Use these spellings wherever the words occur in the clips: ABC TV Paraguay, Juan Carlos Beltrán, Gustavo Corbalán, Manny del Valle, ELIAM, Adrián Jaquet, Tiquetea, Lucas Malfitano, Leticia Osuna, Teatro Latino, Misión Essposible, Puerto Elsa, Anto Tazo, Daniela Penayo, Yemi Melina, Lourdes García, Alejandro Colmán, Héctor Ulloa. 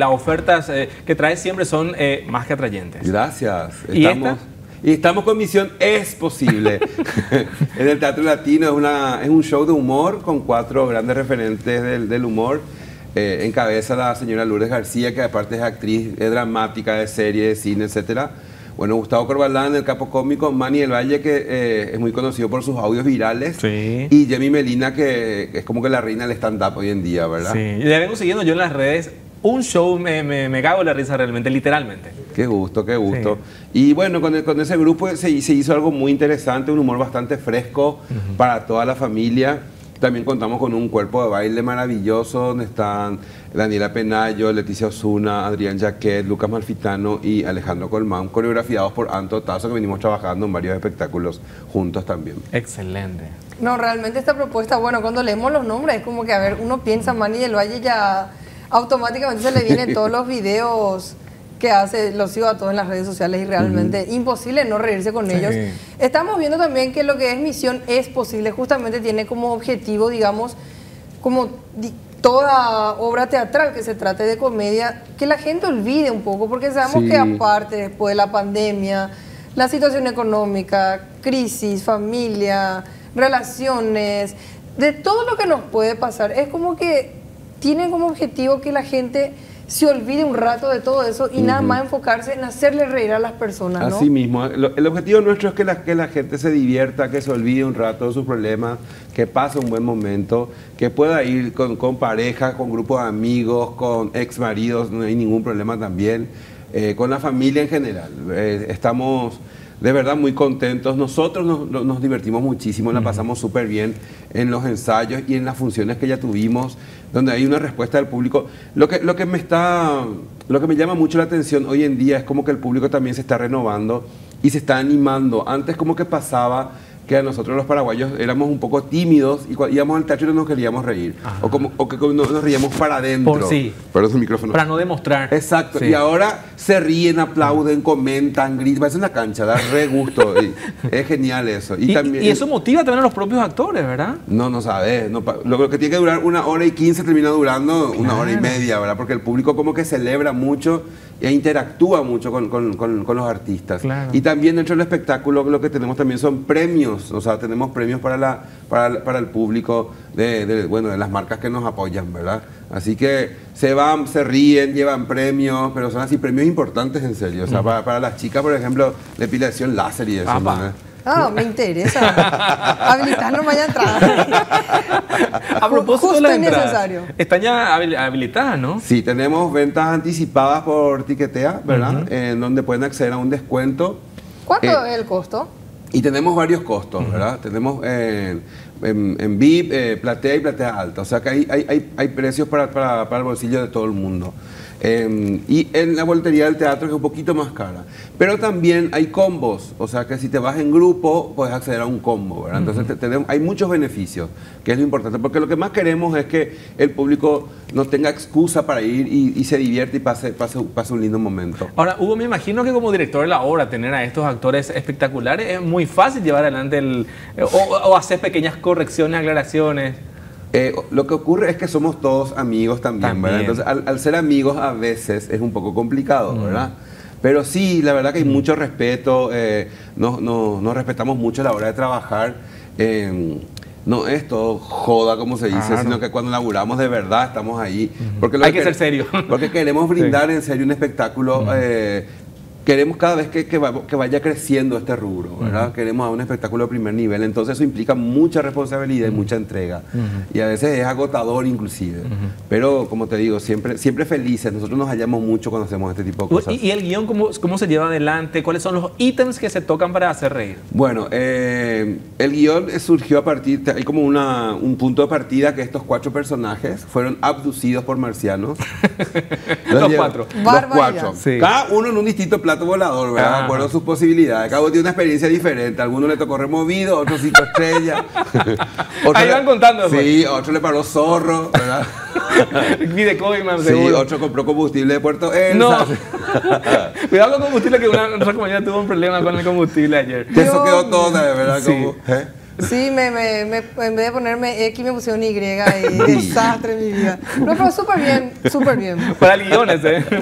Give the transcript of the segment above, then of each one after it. Las ofertas que traes siempre son más que atrayentes. Gracias. Estamos con Misión Essposible. En el Teatro Latino es un show de humor con cuatro grandes referentes del humor. Encabeza la señora Lourdes García, que aparte es actriz, es dramática, de serie, de cine, etc. Bueno, Gustavo Corbalán, el capo cómico, Manny del Valle, que es muy conocido por sus audios virales, sí. Y Yemi Melina, que es como que la reina del stand-up hoy en día, ¿verdad? Sí, y la vengo siguiendo yo en las redes. Un show, me cago en la risa realmente, literalmente. Qué gusto, qué gusto. Sí. Y bueno, con ese grupo se hizo algo muy interesante, un humor bastante fresco para toda la familia. También contamos con un cuerpo de baile maravilloso, donde están Daniela Penayo, Leticia Osuna, Adrián Jaquet, Lucas Malfitano y Alejandro Colmán, coreografiados por Anto Tazo, que venimos trabajando en varios espectáculos juntos también. Excelente. No, realmente esta propuesta, bueno, cuando leemos los nombres, es como que, a ver, uno piensa Manny del Valle ya... automáticamente se le vienen todos los videos que hace, los sigo a todos en las redes sociales y realmente imposible no reírse con ellos. Estamos viendo también que lo que es Misión Essposible justamente tiene como objetivo, digamos, como toda obra teatral que se trate de comedia, que la gente olvide un poco, porque sabemos que aparte, después de la pandemia, la situación económica, crisis, familia, relaciones, de todo lo que nos puede pasar, es como que... tienen como objetivo que la gente se olvide un rato de todo eso y nada más enfocarse en hacerle reír a las personas, ¿no? Así mismo. El objetivo nuestro es que la gente se divierta, que se olvide un rato de sus problemas, que pase un buen momento, que pueda ir con pareja, con grupos de amigos, con ex maridos, no hay ningún problema también, con la familia en general. Estamos... de verdad muy contentos, nosotros nos divertimos muchísimo, la pasamos súper bien en los ensayos y en las funciones que ya tuvimos, donde hay una respuesta del público. Lo que me llama mucho la atención hoy en día es como que el público también se está renovando y se está animando. Antes como que pasaba que a nosotros los paraguayos éramos un poco tímidos y cuando íbamos al teatro no nos queríamos reír. O que nos reíamos para adentro. Perdón, su micrófono. Para no demostrar. Exacto. Sí. Y ahora se ríen, aplauden, comentan, gritan. Parece una cancha, da re gusto. Es genial eso. Y eso motiva también a los propios actores, ¿verdad? No sabes. Lo que tiene que durar 1 hora y 15 termina durando 1 hora y media, ¿verdad? Porque el público como que celebra mucho e interactúa mucho con los artistas. Claro. Y también dentro del espectáculo lo que tenemos también son premios. O sea, tenemos premios para el público de las marcas que nos apoyan, ¿verdad? Así que se van, se ríen, llevan premios, pero son así premios importantes, en serio. O sea, para las chicas, por ejemplo, depilación láser y eso. Ah, me interesa. Habilitarnos mañana entrada. A propósito de la entrada, están ya habilitadas, ¿no? Sí, tenemos ventas anticipadas por Tiquetea, ¿verdad? En donde pueden acceder a un descuento. ¿Cuánto es el costo? Y tenemos varios costos, ¿verdad? Tenemos en VIP, platea y platea alta. O sea que hay precios para el bolsillo de todo el mundo. Y en la boletería del teatro es un poquito más cara. Pero también hay combos. O sea que si te vas en grupo, puedes acceder a un combo, ¿verdad? Entonces hay muchos beneficios, que es lo importante. Porque lo que más queremos es que el público no tenga excusa para ir y se divierte y pase un lindo momento. Ahora, Hugo, me imagino que como director de la obra, tener a estos actores espectaculares es muy fácil llevar adelante o hacer pequeñas correcciones, aclaraciones. Lo que ocurre es que somos todos amigos también. ¿Verdad? Entonces, al ser amigos a veces es un poco complicado, ¿verdad? Pero sí, la verdad que hay mucho respeto, nos respetamos mucho a la hora de trabajar. No es todo joda, como se dice, sino que cuando laburamos de verdad estamos ahí. Porque hay que ser serio. Porque queremos brindar en serio un espectáculo. Queremos cada vez que vaya creciendo este rubro, ¿verdad? Queremos un espectáculo de primer nivel, entonces eso implica mucha responsabilidad y mucha entrega. Y a veces es agotador inclusive. Pero, como te digo, siempre felices. Nosotros nos hallamos mucho cuando hacemos este tipo de cosas. ¿Y el guión cómo se lleva adelante? ¿Cuáles son los ítems que se tocan para hacer reír? Bueno, el guión surgió a partir... hay como un punto de partida que estos cuatro personajes fueron abducidos por marcianos. Los cuatro. Sí. Cada uno en un distinto plan volador, ¿verdad? De acuerdo a sus posibilidades. Cada uno tiene una experiencia diferente. A alguno le tocó removido, otro 5 estrellas. Ahí van contando. Sí, otro le paró zorro, ¿verdad? Pide Coiman, sí, seguro. Otro compró combustible de Puerto Elsa. No. Cuidado con combustible, que nuestra compañera tuvo un problema con el combustible ayer. Eso quedó toda, ¿verdad? Sí. Sí, en vez de ponerme X me pusieron Y, desastre en mi vida. No, pero súper bien, súper bien. Para el guión,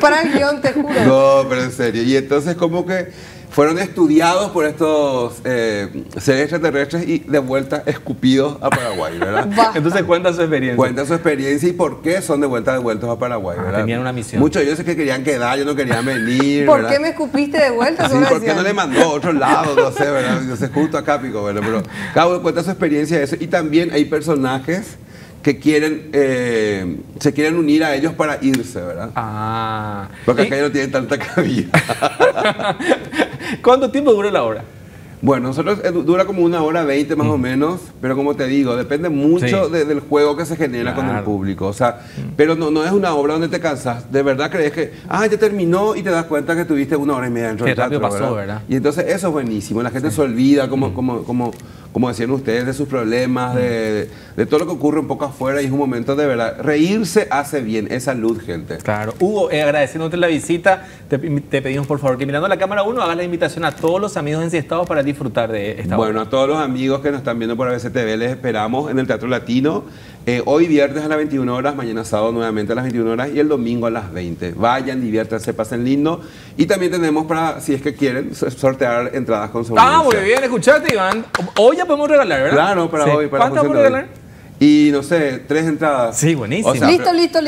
para el guión, te juro. No, pero en serio. Y entonces como que fueron estudiados por estos seres extraterrestres y de vuelta escupidos a Paraguay, ¿verdad? Basta. Entonces cuenta su experiencia. Cuenta su experiencia y por qué son de vuelta devueltos a Paraguay, ¿verdad? Tenían una misión. Muchos de ellos que querían quedar, yo no quería venir, ¿verdad? ¿Por qué me escupiste de vuelta? Sí, ¿por qué no le mandó a otro lado? No sé, ¿verdad? No sé, justo acá pico, ¿verdad? Pero cada uno cuenta su experiencia de eso. Y también hay personajes que quieren, se quieren unir a ellos para irse, ¿verdad? Ah. Porque acá ya no tienen tanta cabida. ¿Cuánto tiempo dura la obra? Bueno, nosotros dura como 1 hora 20 más o menos, pero como te digo, depende mucho del juego que se genera con el público. O sea, pero no es una obra donde te cansas. De verdad crees que, ya terminó y te das cuenta que tuviste 1 hora y media dentro del teatro, ¿verdad? Pasó, ¿verdad? Y entonces eso es buenísimo. La gente se olvida, como decían ustedes, de sus problemas, de todo lo que ocurre un poco afuera, y es un momento de verdad. Reírse hace bien, es salud, gente. Claro. Hugo, agradeciéndote la visita, te pedimos por favor que mirando la cámara 1 hagas la invitación a todos los amigos encestados para disfrutar de esta obra. Bueno, a todos los amigos que nos están viendo por ABC TV, les esperamos en el Teatro Latino. Hoy viernes a las 21 horas, mañana sábado nuevamente a las 21 horas y el domingo a las 20. Vayan, diviértanse, pasen lindo. Y también tenemos para, si es que quieren, sortear entradas con su audiencia. Ah, muy bien, escuchate, Iván. Hoy ya podemos regalar, ¿verdad? Claro, para hoy. ¿Cuántas podemos regalar? Y no sé, 3 entradas. Sí, buenísimo. O sea, listo.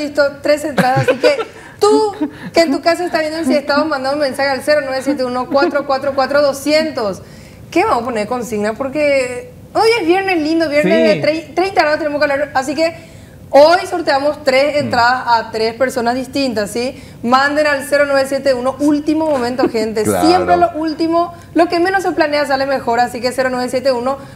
3 entradas, así que... Tú, que en tu casa está viendo el siestado, mandando un mensaje al 0971444200. ¿Qué vamos a poner consigna? Porque hoy es viernes lindo, viernes de 30 grados tenemos que hablar. Así que hoy sorteamos 3 entradas a 3 personas distintas, ¿sí? Manden al 0971, último momento, gente. Claro. Siempre lo último, lo que menos se planea sale mejor. Así que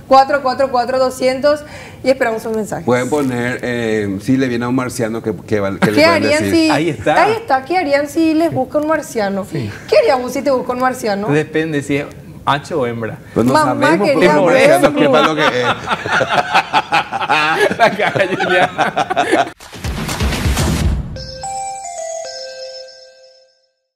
0971-444200 y esperamos un mensaje. Pueden poner, si le viene a un marciano, que ¿qué harían decir? Si, ahí está, ¿qué harían si les busca un marciano? Sí. ¿Qué harían si te busca un marciano? Depende, si es... ¿H o hembra? Pues no sabemos por qué, no es lo que es. La calle ya.